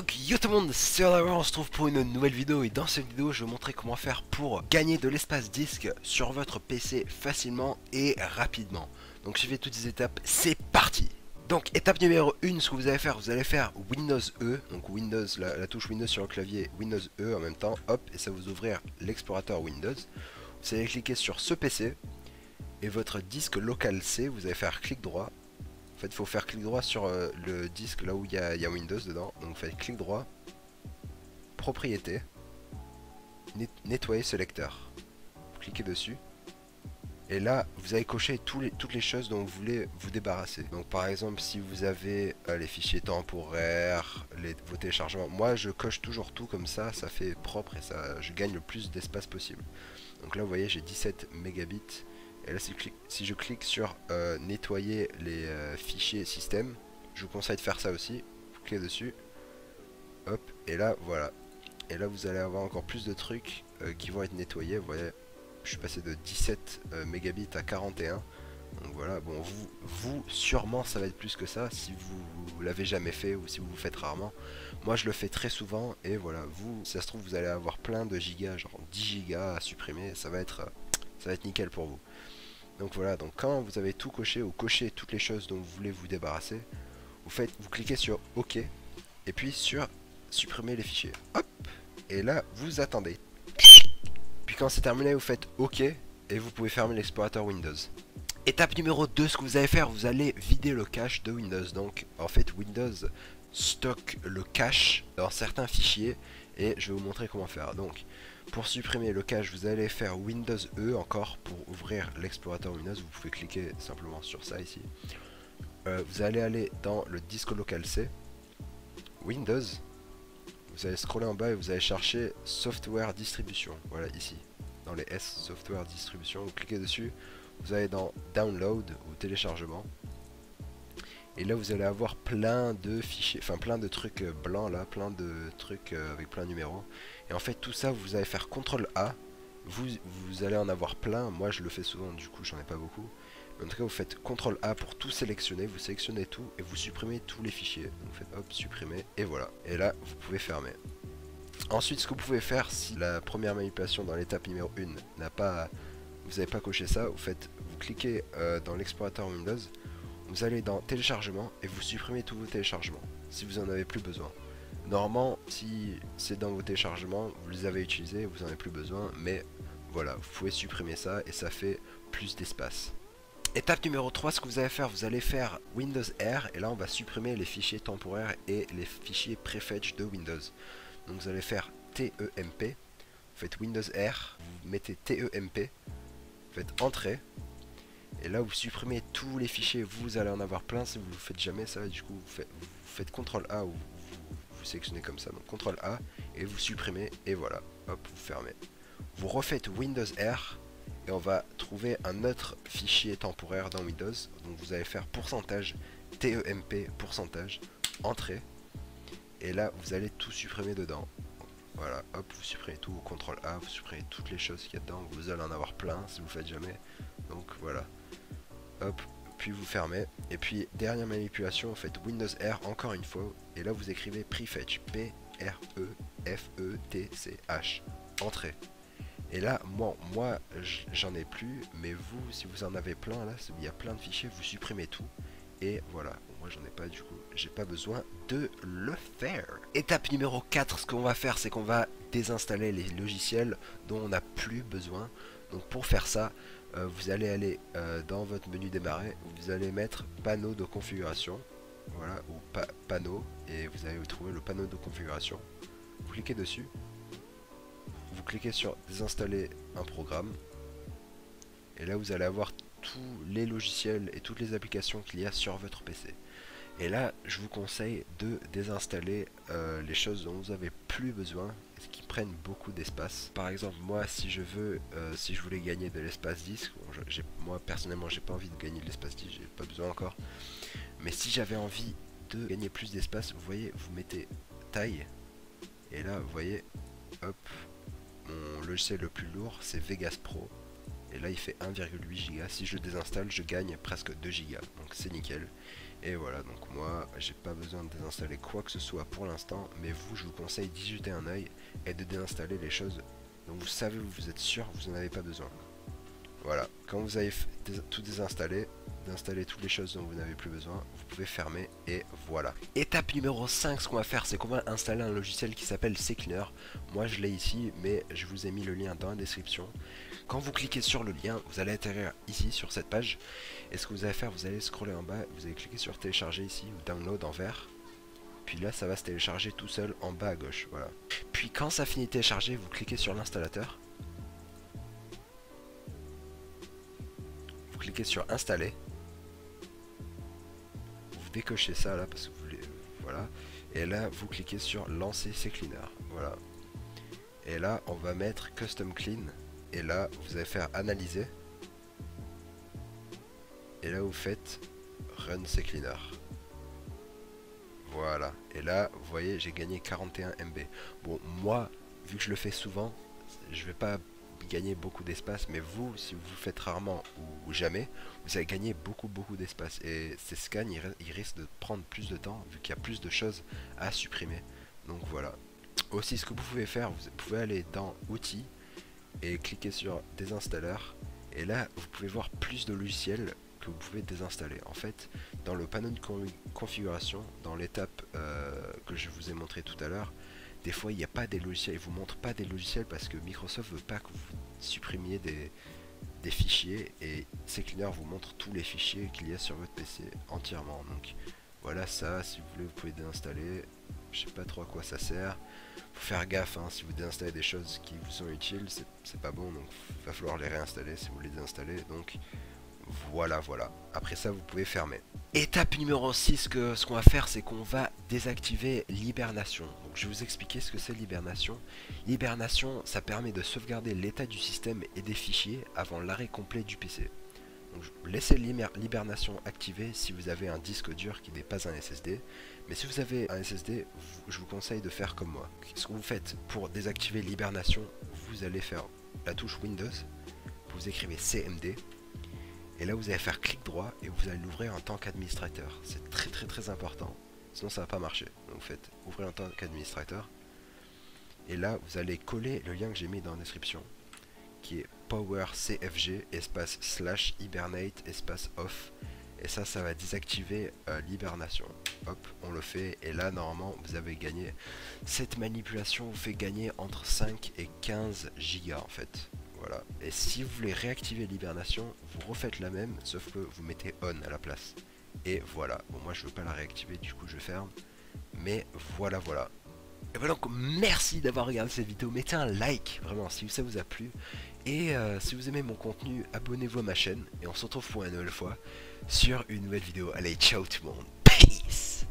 Donc yo tout le monde, c'est Underwear, on se trouve pour une nouvelle vidéo. Et dans cette vidéo je vais vous montrer comment faire pour gagner de l'espace disque sur votre PC facilement et rapidement. Donc suivez toutes les étapes, c'est parti. Donc étape numéro 1, ce que vous allez faire, Windows E, donc Windows, la touche Windows sur le clavier, Windows E en même temps, hop, et ça va vous ouvrir l'explorateur Windows. Vous allez cliquer sur ce PC et votre disque local C, vous allez faire clic droit. En fait, il faut faire clic droit sur le disque là où il y a Windows dedans. Donc, vous faites clic droit, propriété, nettoyer ce lecteur. Vous cliquez dessus. Et là, vous allez cocher toutes les choses dont vous voulez vous débarrasser. Donc, par exemple, si vous avez les fichiers temporaires, vos téléchargements. Moi, je coche toujours tout comme ça. Ça fait propre et ça, je gagne le plus d'espace possible. Donc là, vous voyez, j'ai 17 mégabits. Et là, si je clique sur nettoyer les fichiers système, je vous conseille de faire ça aussi. Vous cliquez dessus, hop, et là, voilà. Et là, vous allez avoir encore plus de trucs qui vont être nettoyés. Vous voyez, je suis passé de 17 mégabits à 41. Donc voilà, bon, vous, sûrement, ça va être plus que ça si vous l'avez jamais fait ou si vous faites rarement. Moi, je le fais très souvent et voilà, vous, si ça se trouve, vous allez avoir plein de gigas, genre 10 gigas à supprimer. Ça va être nickel pour vous. Donc voilà, donc quand vous avez tout coché ou coché toutes les choses dont vous voulez vous débarrasser, vous cliquez sur OK et puis sur supprimer les fichiers. Hop, et là vous attendez. Puis quand c'est terminé, vous faites OK et vous pouvez fermer l'explorateur Windows. Étape numéro 2, ce que vous allez faire, vous allez vider le cache de Windows. Donc en fait Windows stocke le cache dans certains fichiers et je vais vous montrer comment faire. Donc pour supprimer le cache, vous allez faire Windows E encore pour ouvrir l'explorateur Windows. Vous pouvez cliquer simplement sur ça ici. Vous allez aller dans le disque local C, Windows. Vous allez scroller en bas et vous allez chercher Software Distribution. Voilà, ici, dans les S, Software Distribution. Vous cliquez dessus, vous allez dans Download ou Téléchargement. Et là, vous allez avoir plein de fichiers, enfin plein de trucs blancs là, plein de trucs avec plein de numéros. Et en fait, tout ça, vous allez faire CTRL A. Vous allez en avoir plein. Moi, je le fais souvent, du coup, j'en ai pas beaucoup. Mais en tout cas, vous faites CTRL A pour tout sélectionner. Vous sélectionnez tout et vous supprimez tous les fichiers. Donc, vous faites hop, supprimer et voilà. Et là, vous pouvez fermer. Ensuite, ce que vous pouvez faire, si la première manipulation dans l'étape numéro 1 n'a pas, vous n'avez pas coché ça, vous cliquez dans l'explorateur Windows. Vous allez dans téléchargement et vous supprimez tous vos téléchargements si vous en avez plus besoin. Normalement, si c'est dans vos téléchargements, vous les avez utilisés, vous en avez plus besoin, mais voilà, vous pouvez supprimer ça et ça fait plus d'espace. Étape numéro 3, ce que vous allez faire, Windows R et là on va supprimer les fichiers temporaires et les fichiers Prefetch de Windows. Donc vous allez faire TEMP, vous faites Windows R, vous mettez TEMP, vous faites entrée. Et là vous supprimez tous les fichiers, vous allez en avoir plein si vous ne le faites jamais ça, du coup vous faites CTRL A ou vous sélectionnez comme ça, donc CTRL A et vous supprimez et voilà, hop, vous fermez. Vous refaites Windows R et on va trouver un autre fichier temporaire dans Windows, donc vous allez faire pourcentage, TEMP, pourcentage, entrée, et là vous allez tout supprimer dedans. Voilà, hop, vous supprimez tout, CTRL A, vous supprimez toutes les choses qu'il y a dedans, vous allez en avoir plein si vous ne le faites jamais, donc voilà. Hop, puis vous fermez. Et puis dernière manipulation, faites Windows R encore une fois. Et là vous écrivez Prefetch, P-R-E-F-E-T-C-H, entrée. Et là moi j'en ai plus, mais vous si vous en avez plein là, il y a plein de fichiers, vous supprimez tout. Et voilà, moi j'en ai pas du coup, j'ai pas besoin de le faire. Étape numéro 4, ce qu'on va faire c'est qu'on va désinstaller les logiciels dont on n'a plus besoin. Donc pour faire ça, vous allez aller dans votre menu démarrer, vous allez mettre panneau de configuration, voilà, ou panneau, et vous allez trouver le panneau de configuration. Vous cliquez dessus, vous cliquez sur désinstaller un programme, et là vous allez avoir tous les logiciels et toutes les applications qu'il y a sur votre PC. Et là, je vous conseille de désinstaller les choses dont vous n'avez plus besoin, qui prennent beaucoup d'espace. Par exemple, moi, si je voulais gagner de l'espace disque, bon, moi personnellement, j'ai pas envie de gagner de l'espace disque, j'ai pas besoin encore. Mais si j'avais envie de gagner plus d'espace, vous voyez, vous mettez taille, et là, vous voyez, hop, mon logiciel le plus lourd, c'est Vegas Pro. et là il fait 1,8 Go. Si je désinstalle, je gagne presque 2 Go, donc c'est nickel. Et voilà, donc moi j'ai pas besoin de désinstaller quoi que ce soit pour l'instant, mais vous, je vous conseille d'y jeter un œil et de désinstaller les choses dont vous savez, vous êtes sûr, vous n'en avez pas besoin. Voilà, quand vous avez tout désinstallé, d'installer toutes les choses dont vous n'avez plus besoin, vous pouvez fermer et voilà. Étape numéro 5, ce qu'on va faire, c'est qu'on va installer un logiciel qui s'appelle CCleaner. Moi je l'ai ici, mais je vous ai mis le lien dans la description. Quand vous cliquez sur le lien, vous allez atterrir ici sur cette page. Et ce que vous allez faire, vous allez scroller en bas, vous allez cliquer sur télécharger ici, ou download en vert. Puis là ça va se télécharger tout seul en bas à gauche, voilà. Puis quand ça finit de télécharger, vous cliquez sur l'installateur. Vous cliquez sur installer. Décochez ça là parce que vous voulez, voilà, et là vous cliquez sur lancer CCleaner, voilà, et là on va mettre custom clean, et là vous allez faire analyser, et là vous faites run CCleaner, voilà, et là vous voyez j'ai gagné 41 MB. Bon, moi vu que je le fais souvent, je vais pas gagner beaucoup d'espace, mais vous, si vous faites rarement ou jamais, vous allez gagner beaucoup d'espace, et ces scans ils risquent de prendre plus de temps vu qu'il y a plus de choses à supprimer. Donc voilà, aussi ce que vous pouvez faire, vous pouvez aller dans outils et cliquer sur désinstalleur, et là vous pouvez voir plus de logiciels que vous pouvez désinstaller. En fait, dans le panneau de configuration, dans l'étape que je vous ai montré tout à l'heure, des fois il n'y a pas des logiciels, ils vous montrent pas des logiciels parce que Microsoft veut pas que vous supprimiez des fichiers, et CCleaner vous montre tous les fichiers qu'il y a sur votre PC entièrement. Donc voilà, ça si vous voulez vous pouvez désinstaller, je sais pas trop à quoi ça sert, faut faire gaffe hein, si vous désinstallez des choses qui vous sont utiles, c'est pas bon, donc il va falloir les réinstaller si vous les désinstallez. Donc Voilà. Après ça, vous pouvez fermer. Étape numéro 6, ce qu'on va faire, c'est qu'on va désactiver l'hibernation. Donc, je vais vous expliquer ce que c'est l'hibernation. L'hibernation, ça permet de sauvegarder l'état du système et des fichiers avant l'arrêt complet du PC. Donc, laissez l'hibernation activée si vous avez un disque dur qui n'est pas un SSD. Mais si vous avez un SSD, je vous conseille de faire comme moi. Ce que vous faites pour désactiver l'hibernation, vous allez faire la touche Windows. Vous écrivez CMD. Et là vous allez faire clic droit et vous allez l'ouvrir en tant qu'administrateur. C'est très important, sinon ça va pas marcher. Donc vous faites ouvrir en tant qu'administrateur. Et là vous allez coller le lien que j'ai mis dans la description, qui est powercfg espace slash hibernate espace off. Et ça va désactiver l'hibernation. Hop, on le fait, et là normalement vous avez gagné. Cette manipulation vous fait gagner entre 5 et 15 Go en fait. Voilà. Et si vous voulez réactiver l'hibernation, vous refaites la même, sauf que vous mettez on à la place. Et voilà. Bon, moi je veux pas la réactiver, du coup je ferme. Mais voilà. Et voilà, donc merci d'avoir regardé cette vidéo. Mettez un like, vraiment, si ça vous a plu. Et si vous aimez mon contenu, abonnez-vous à ma chaîne. Et on se retrouve pour une nouvelle fois sur une nouvelle vidéo. Allez, ciao tout le monde. Peace.